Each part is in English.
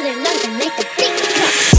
other note and make the beat drop.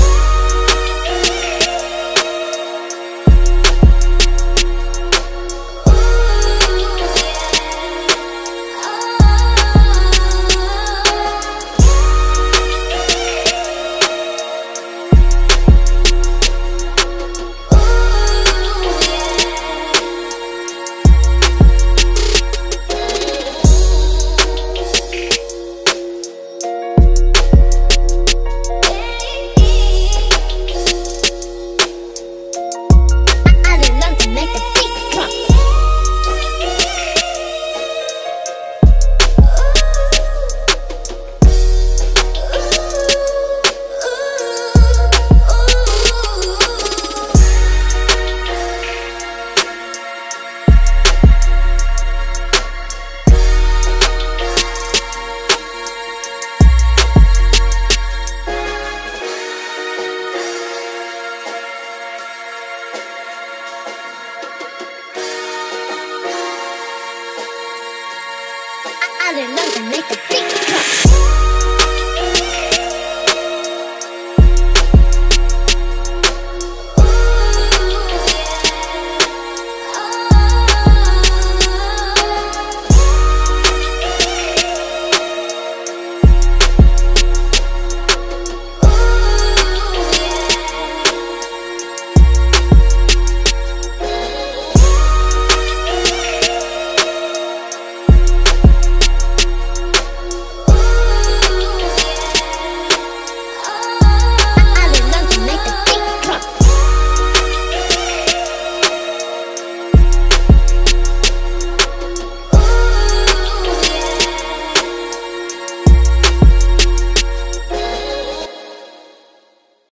Other notes and make the beat drop.